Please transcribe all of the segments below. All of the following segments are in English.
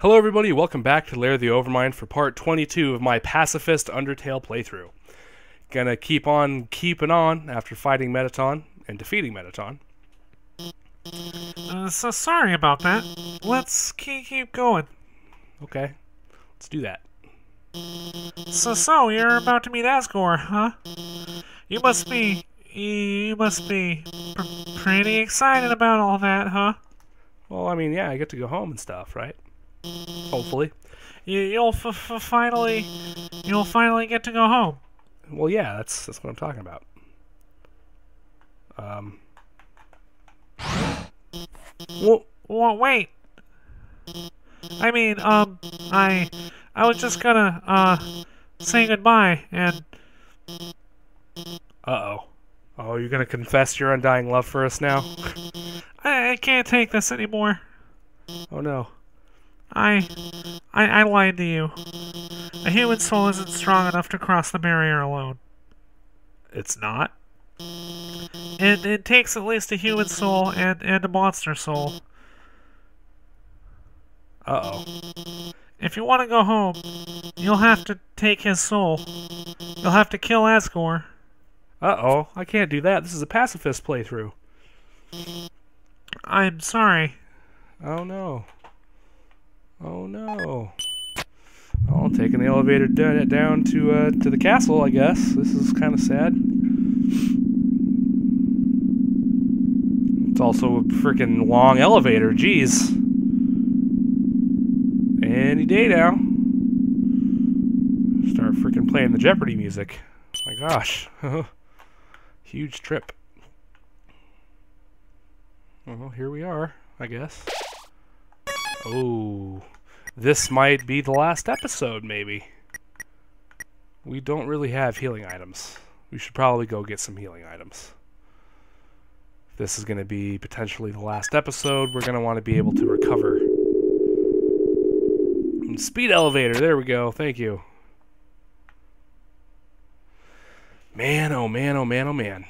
Hello everybody, welcome back to Lair of the Overmind for part 22 of my pacifist Undertale playthrough. Gonna keep on keeping on after fighting Mettaton and defeating Mettaton. So sorry about that. Let's keep going. Okay, let's do that. So you're about to meet Asgore, huh? You must be pretty excited about all that, huh? Well, I mean, yeah, I get to go home and stuff, right? Hopefully. You'll finally get to go home. Well, yeah, that's what I'm talking about. Well, wait. I mean, I was just gonna say goodbye and. Uh oh. Oh, you're gonna confess your undying love for us now? I can't take this anymore. Oh no. I lied to you. A human soul isn't strong enough to cross the barrier alone. It's not? It takes at least a human soul and a monster soul. Uh-oh. If you want to go home, you'll have to take his soul. You'll have to kill Asgore. Uh-oh, I can't do that. This is a pacifist playthrough. I'm sorry. Oh no. Oh no! Oh, I'm taking the elevator down to the castle. I guess this is kind of sad. It's also a freaking long elevator. Jeez. Any day now. Start freaking playing the Jeopardy music. My gosh! Huge trip. Well, here we are. I guess. Oh, this might be the last episode, maybe. We don't really have healing items. We should probably go get some healing items. This is going to be potentially the last episode. We're going to want to be able to recover. And speed elevator, there we go, thank you. Man, oh man, oh man, oh man.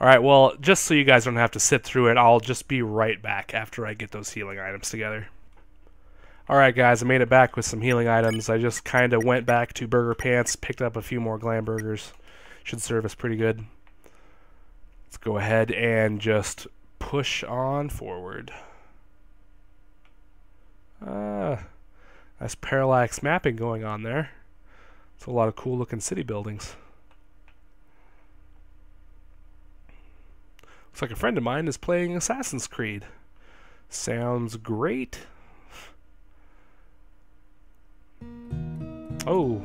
Alright, well, just so you guys don't have to sit through it, I'll just be right back after I get those healing items together. Alright guys, I made it back with some healing items. I just kind of went back to Burger Pants, picked up a few more Glam Burgers. Should serve us pretty good. Let's go ahead and just push on forward. Nice parallax mapping going on there. It's a lot of cool looking city buildings. Looks like a friend of mine is playing Assassin's Creed. Sounds great. Oh,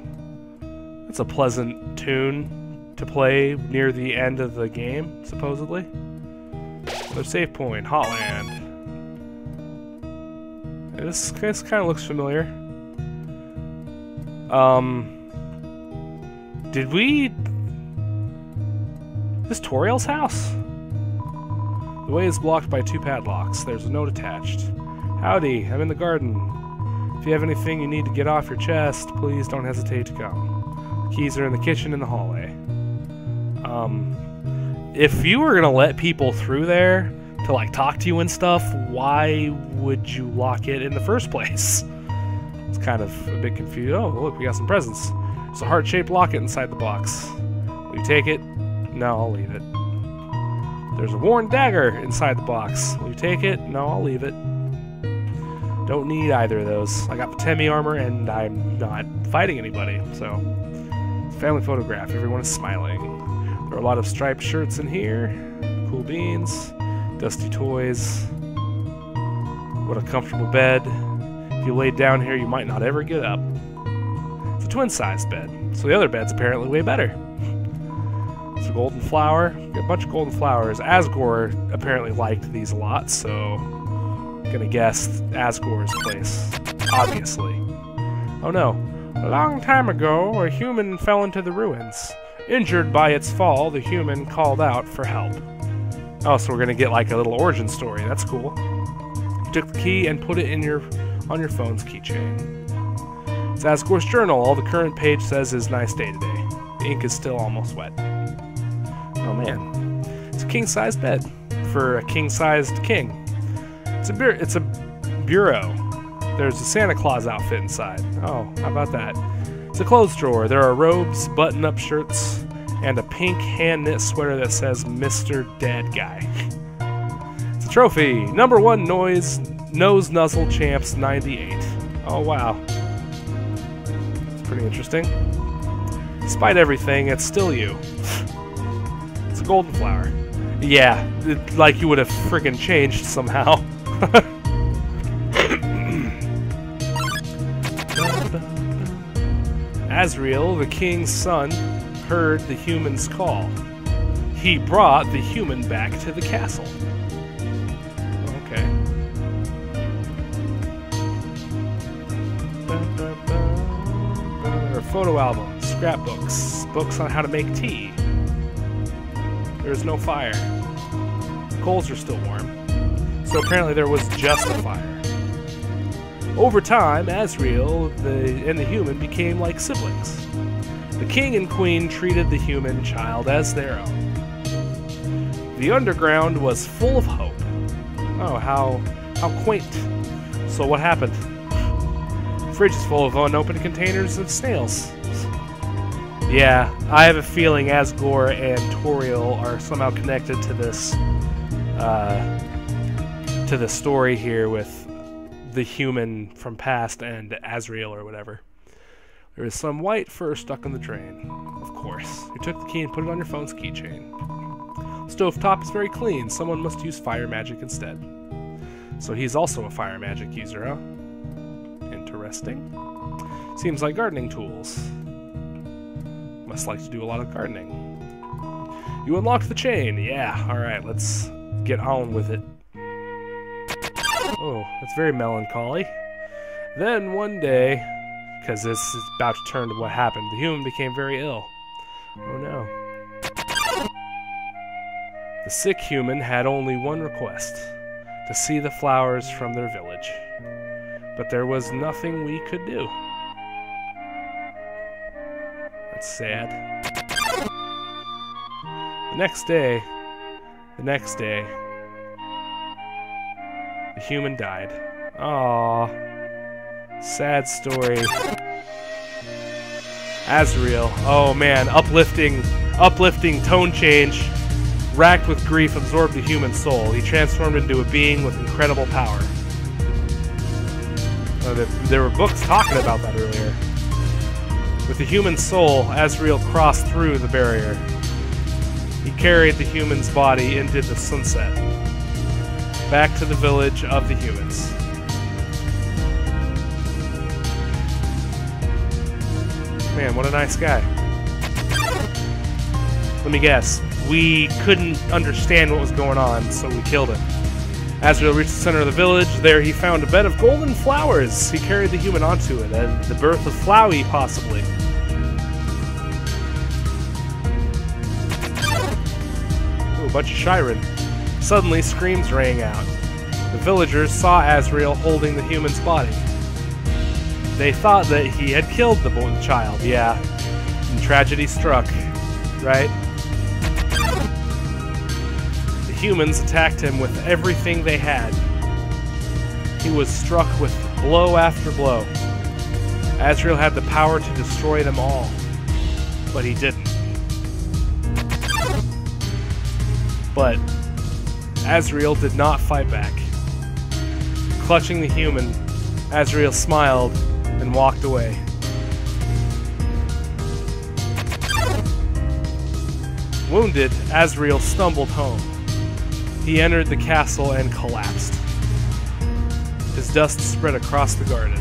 that's a pleasant tune to play near the end of the game, supposedly. Another save point, Hotland. Yeah, this kind of looks familiar. Did we? This Toriel's house? The way is blocked by two padlocks. There's a note attached. Howdy, I'm in the garden. If you have anything you need to get off your chest, please don't hesitate to come. Keys are in the kitchen in the hallway. If you were gonna let people through there to like talk to you and stuff, why would you lock it in the first place? It's kind of a bit confused. Oh, look, we got some presents. It's a heart-shaped locket inside the box. Will you take it? No, I'll leave it. There's a worn dagger inside the box. Will you take it? No, I'll leave it. Don't need either of those. I got Patemi armor and I'm not fighting anybody, so. Family photograph. Everyone is smiling. There are a lot of striped shirts in here. Cool beans. Dusty toys. What a comfortable bed. If you lay down here, you might not ever get up. It's a twin-sized bed, so the other bed's apparently way better. A golden flower. Got a bunch of golden flowers. Asgore apparently liked these a lot, so I'm gonna guess Asgore's place. Obviously. Oh no. A long time ago, a human fell into the ruins. Injured by its fall, the human called out for help. Oh, so we're gonna get like a little origin story. That's cool. You took the key and put it in on your phone's keychain. It's Asgore's journal. All the current page says is nice day today. The ink is still almost wet. Oh man, it's a king-sized bed for a king-sized king. It's a bureau. There's a Santa Claus outfit inside. Oh, how about that? It's a clothes drawer. There are robes, button-up shirts, and a pink hand-knit sweater that says Mr. Dead Guy. It's a trophy. Number one nose nuzzle champs 98. Oh, wow. It's pretty interesting. Despite everything, it's still you. It's a golden flower. Yeah, like you would have freaking changed somehow. Asriel, the king's son, heard the human's call. He brought the human back to the castle. Okay. There are photo albums, scrapbooks, books on how to make tea. There's no fire. Coals are still warm. So apparently there was just a fire. Over time, Asriel and the human became like siblings. The king and queen treated the human child as their own. The underground was full of hope. Oh, how quaint. So what happened? The fridge is full of unopened containers of snails. Yeah, I have a feeling Asgore and Toriel are somehow connected to this story here with the human from past and Asriel or whatever. There is some white fur stuck on the drain. Of course. You took the key and put it on your phone's keychain. Stovetop is very clean. Someone must use fire magic instead. So he's also a fire magic user, huh? Interesting. Seems like gardening tools. Must like to do a lot of gardening. You unlocked the chain. Yeah, alright, let's get on with it. Oh, that's very melancholy. Then one day, because this is about to turn to what happened, the human became very ill. Oh no. The sick human had only one request, to see the flowers from their village. But there was nothing we could do. That's sad. The next day, the human died. Aww. Sad story. Asriel. Oh man, uplifting tone change. Racked with grief, absorbed the human soul. He transformed into a being with incredible power. Oh, there were books talking about that earlier. With the human soul, Asriel crossed through the barrier. He carried the human's body into the sunset, back to the village of the humans. Man, what a nice guy. Let me guess. We couldn't understand what was going on, so we killed him. Asriel reached the center of the village. There he found a bed of golden flowers. He carried the human onto it, and the birth of Flowey, possibly. Ooh, a bunch of Shyren. Suddenly, screams rang out. The villagers saw Asriel holding the human's body. They thought that he had killed the child. Yeah. And tragedy struck. Right? Humans attacked him with everything they had. He was struck with blow after blow. Asriel had the power to destroy them all, but he didn't. But Asriel did not fight back. Clutching the human, Asriel smiled and walked away. Wounded, Asriel stumbled home. He entered the castle and collapsed. His dust spread across the garden.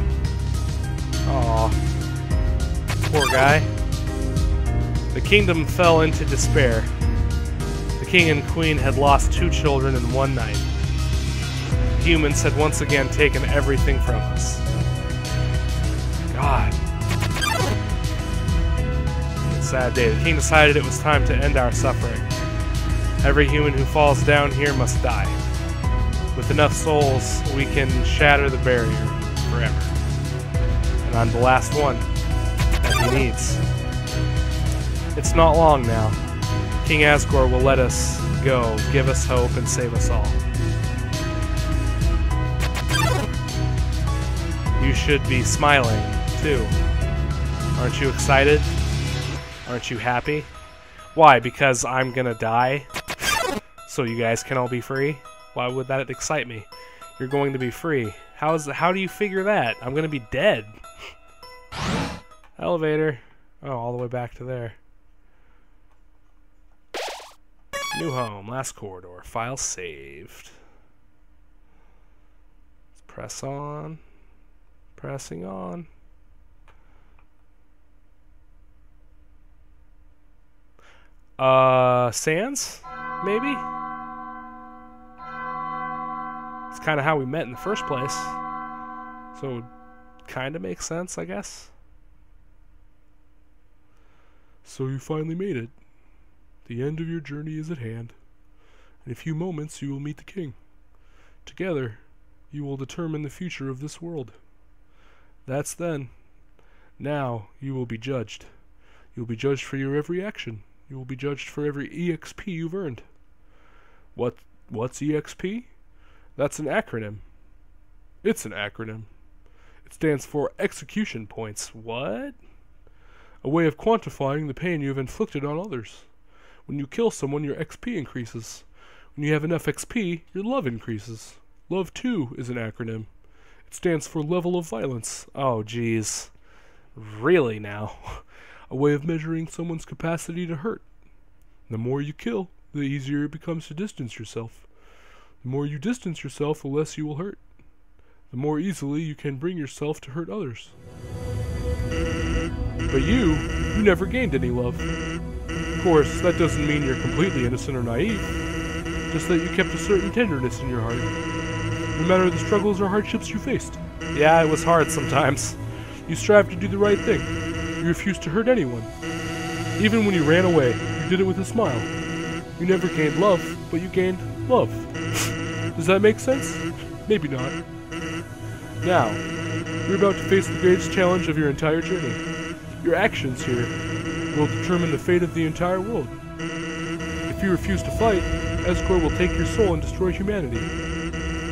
Aww. Poor guy. The kingdom fell into despair. The king and queen had lost two children in one night. Humans had once again taken everything from us. God. Sad day. The king decided it was time to end our suffering. Every human who falls down here must die. With enough souls, we can shatter the barrier forever. And I'm the last one that he needs. It's not long now. King Asgore will let us go, give us hope, and save us all. you should be smiling, too. Aren't you excited? Aren't you happy? Why? Because I'm gonna die? So you guys can all be free? Why would that excite me? You're going to be free. How do you figure that? I'm gonna be dead. Elevator. Oh, all the way back to there. New home, last corridor, file saved. Let's press on. Pressing on. Sans? Maybe? It's kind of how we met in the first place. So it would kind of make sense, I guess. So you finally made it. The end of your journey is at hand. In a few moments you will meet the king. Together, you will determine the future of this world. That's then. Now, you will be judged. You will be judged for your every action. You will be judged for every EXP you've earned. What's EXP? That's an acronym. It's an acronym. It stands for execution points. What? A way of quantifying the pain you have inflicted on others. When you kill someone, your XP increases. When you have enough XP, your love increases. LOVE, too, is an acronym. It stands for level of violence. Oh, geez. Really, now? A way of measuring someone's capacity to hurt. The more you kill, the easier it becomes to distance yourself. The more you distance yourself, the less you will hurt. The more easily you can bring yourself to hurt others. But you never gained any love. Of course, that doesn't mean you're completely innocent or naive, just that you kept a certain tenderness in your heart, no matter the struggles or hardships you faced. Yeah, it was hard sometimes. You strived to do the right thing. You refused to hurt anyone. Even when you ran away, you did it with a smile. You never gained love, but you gained love. Does that make sense? Maybe not. Now, you're about to face the greatest challenge of your entire journey. Your actions here will determine the fate of the entire world. If you refuse to fight, Asgore will take your soul and destroy humanity.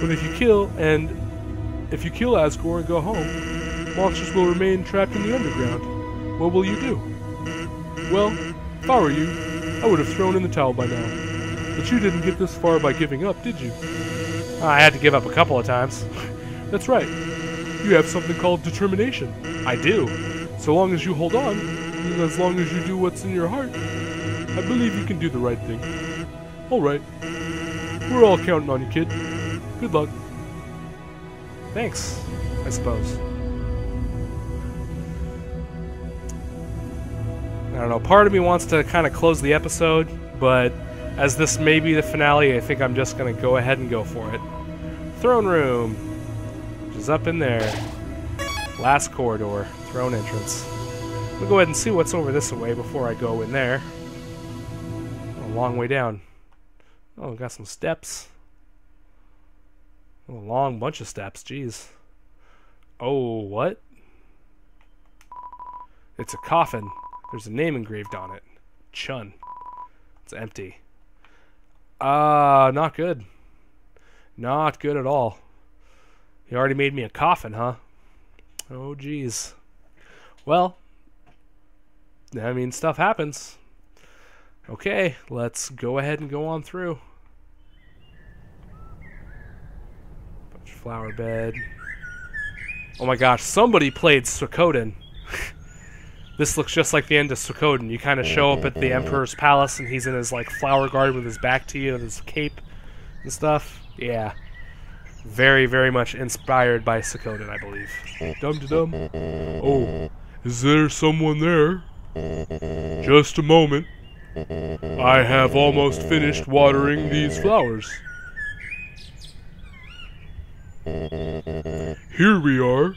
But if you kill Asgore and go home, monsters will remain trapped in the underground. What will you do? Well, if I were you, I would have thrown in the towel by now. But you didn't get this far by giving up, did you? I had to give up a couple of times. That's right. You have something called determination. I do. So long as you hold on, and as long as you do what's in your heart, I believe you can do the right thing. Alright. We're all counting on you, kid. Good luck. Thanks, I suppose. I don't know, part of me wants to kind of close the episode, but as this may be the finale, I think I'm just going to go ahead and go for it. Throne room, which is up in there. Last corridor, throne entrance. We'll go ahead and see what's over this way before I go in there. A long way down. Oh, got some steps. A long bunch of steps, jeez. Oh, what? It's a coffin. There's a name engraved on it. Chun. It's empty. Not good. Not good at all. You already made me a coffin, huh? Oh, jeez. Well, I mean, stuff happens. Okay, let's go ahead and go on through. Bunch of flower bed. Oh my gosh, somebody played Suikoden. This looks just like the end of Suikoden. You kind of show up at the Emperor's Palace and he's in his like flower garden with his back to you and his cape and stuff. Yeah. Very, very much inspired by Suikoden, I believe. Dum-da-dum. Oh, is there someone there? Just a moment. I have almost finished watering these flowers. Here we are.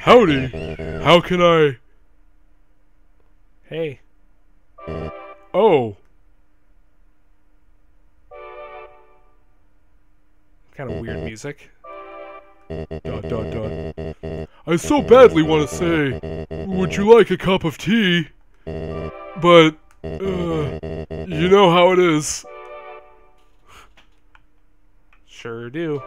Howdy. How can I... Hey. Oh. Kind of weird music. Dot, dot, dot. I so badly want to say, would you like a cup of tea? But, you know how it is. Sure do.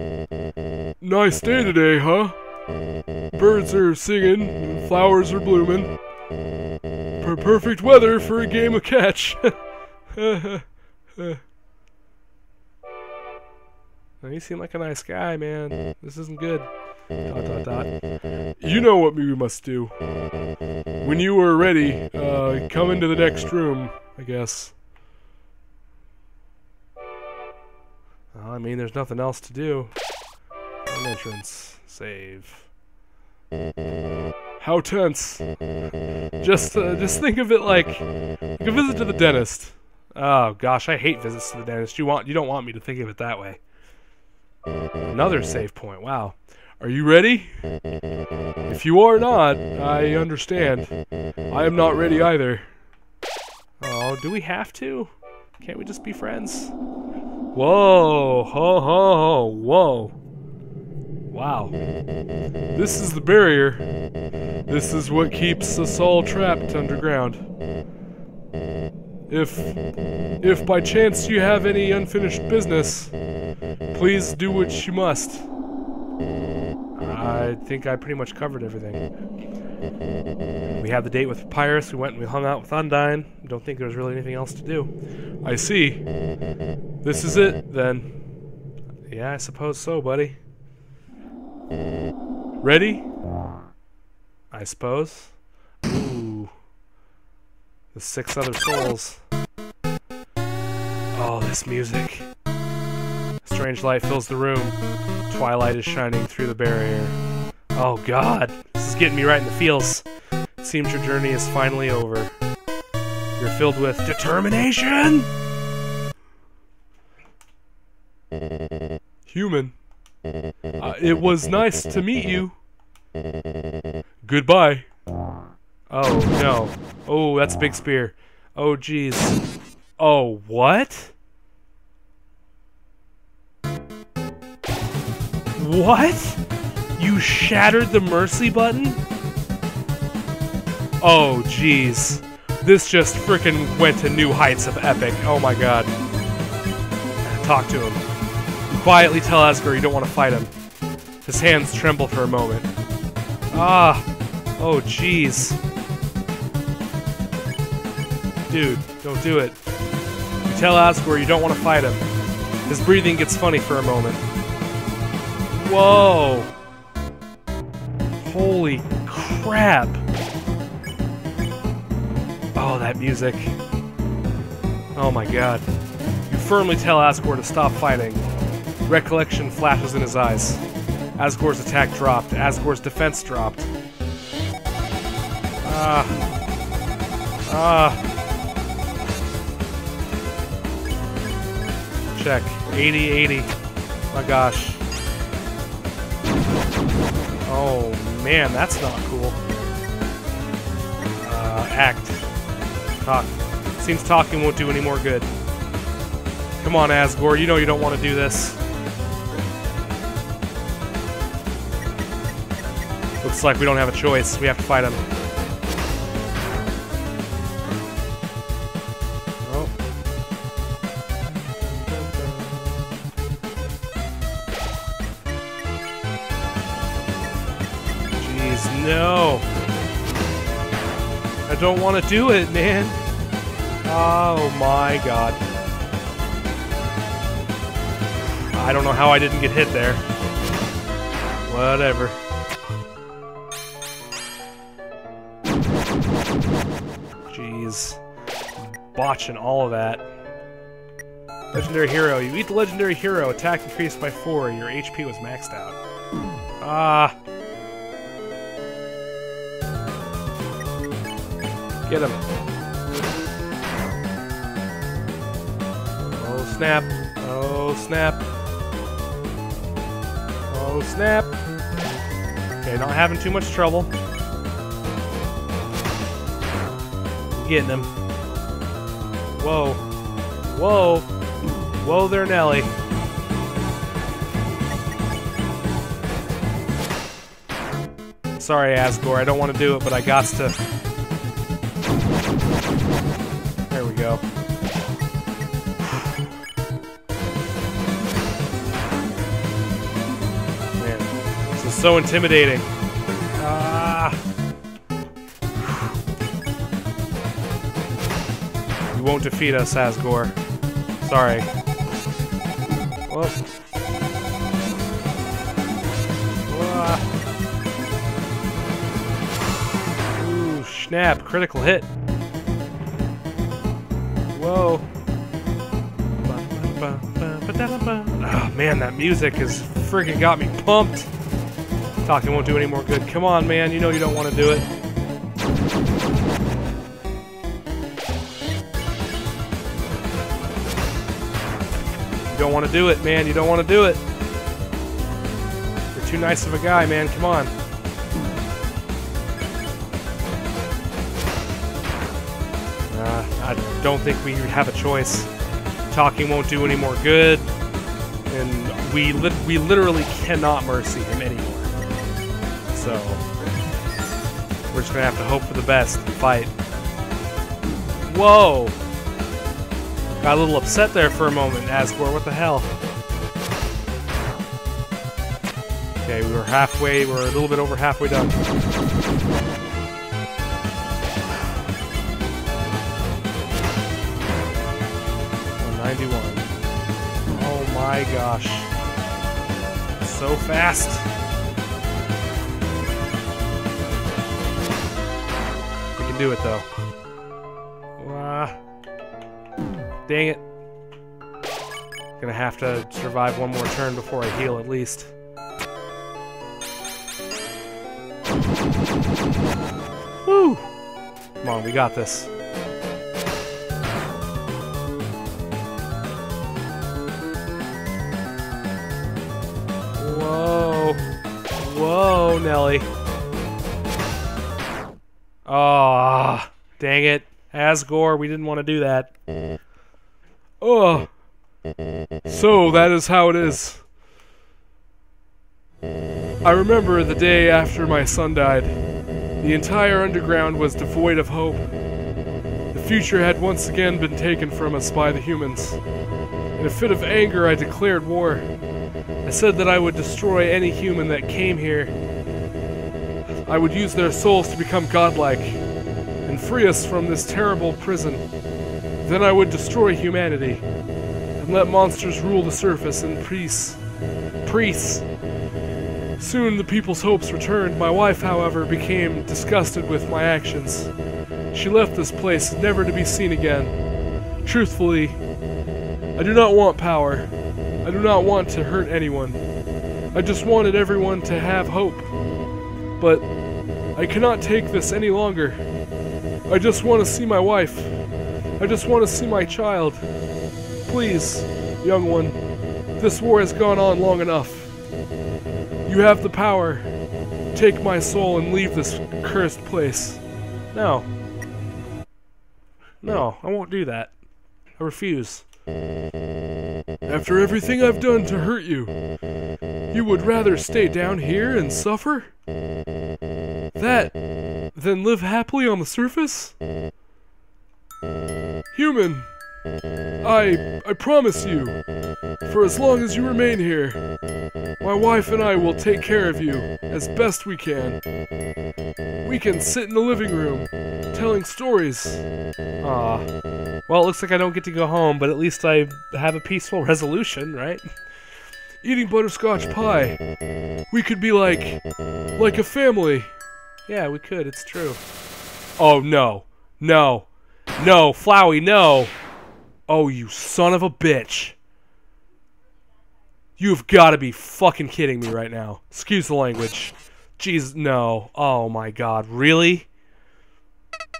Nice day today, huh? Birds are singing, flowers are blooming. Perfect weather for a game of catch. You seem like a nice guy, man. This isn't good. ... You know what we must do. When you are ready, come into the next room, I guess. I mean, there's nothing else to do. An entrance. Save. How tense. Just think of it like a visit to the dentist. Oh gosh, I hate visits to the dentist. You don't want me to think of it that way. Another save point. Wow. Are you ready? If you are not, I understand. I am not ready either. Oh, do we have to? Can't we just be friends? Whoa, ho, ho, whoa. Wow. This is the barrier. This is what keeps us all trapped underground. If by chance you have any unfinished business, please do what you must. I think I pretty much covered everything. We had the date with Papyrus, we went and we hung out with Undyne. Don't think there's really anything else to do. I see. This is it, then. Yeah, I suppose so, buddy. Ready? I suppose. Ooh. The 6 other souls. Oh, this music. Strange light fills the room. Twilight is shining through the barrier. Oh god, this is getting me right in the feels. It seems your journey is finally over. You're filled with determination! Human. It was nice to meet you. Goodbye. Oh no. Oh, that's a big spear. Oh jeez. Oh, what? What? You shattered the mercy button? Oh, jeez. This just frickin' went to new heights of epic. Oh my god. Talk to him. Quietly tell Asgore you don't want to fight him. His hands tremble for a moment. Ah. Oh, jeez. Dude, don't do it. You tell Asgore you don't want to fight him. His breathing gets funny for a moment. Whoa! Holy crap! Oh, that music. Oh my god. You firmly tell Asgore to stop fighting. Recollection flashes in his eyes. Asgore's attack dropped. Asgore's defense dropped. Check. 80-80. My gosh. Oh man, that's not cool. Act. Talk. Seems talking won't do any more good. Come on, Asgore, you know you don't want to do this. Looks like we don't have a choice. We have to fight him. No. I don't want to do it, man. Oh my god. I don't know how I didn't get hit there. Whatever. Jeez. Botching all of that. Legendary hero. You eat the legendary hero. Attack increased by 4. Your HP was maxed out. Ah. Get him. Oh snap. Oh snap. Oh snap. Okay, not having too much trouble. Getting him. Whoa. Whoa. Whoa there, Nelly. Sorry, Asgore. I don't want to do it, but I gots to. There we go. so intimidating. You won't defeat us, Asgore. Sorry. Well. Ooh, snap. Critical hit. Whoa. Oh, man, that music has freaking got me pumped. Talking won't do any more good. Come on, man. You know you don't want to do it. You don't want to do it, man. You don't want to do it. You're too nice of a guy, man. Come on. I don't think we have a choice. Talking won't do any more good, and we literally cannot mercy him anymore. So we're just gonna have to hope for the best and fight. Whoa! Got a little upset there for a moment, Asgore. What the hell? Okay, we were halfway. We're a little bit over halfway done. Oh my gosh. So fast. We can do it though. Dang it. Gonna have to survive one more turn before I heal at least. Woo! Come on, we got this. Whoa, Nelly. Ah, oh, dang it. Asgore, we didn't want to do that. Oh. So, that is how it is. I remember the day after my son died. The entire underground was devoid of hope. The future had once again been taken from us by the humans. In a fit of anger, I declared war. I said that I would destroy any human that came here. I would use their souls to become godlike and free us from this terrible prison. Then I would destroy humanity and let monsters rule the surface in peace. Soon the people's hopes returned. My wife, however, became disgusted with my actions. She left this place never to be seen again. Truthfully, I do not want power. I do not want to hurt anyone. I just wanted everyone to have hope. But I cannot take this any longer. I just want to see my wife. I just want to see my child. Please, young one, this war has gone on long enough. You have the power. Take my soul and leave this cursed place. No. No, I won't do that. I refuse. After everything I've done to hurt you, you would rather stay down here and suffer? That, than live happily on the surface? Human, I promise you, for as long as you remain here, my wife and I will take care of you as best we can. We can sit in the living room, telling stories. Aw. Well, it looks like I don't get to go home, but at least I have a peaceful resolution, right? Eating butterscotch pie. We could be like a family. Yeah, we could, it's true. Oh, no. No. No, Flowey, no! Oh, you son of a bitch. You've got to be fucking kidding me right now. Excuse the language. Jeez, no. Oh my god, really?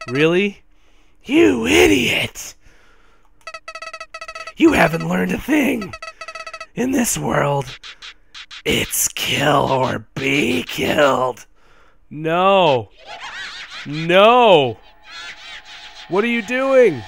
Really? You idiot! You haven't learned a thing! In this world, it's kill or be killed! No! No! What are you doing?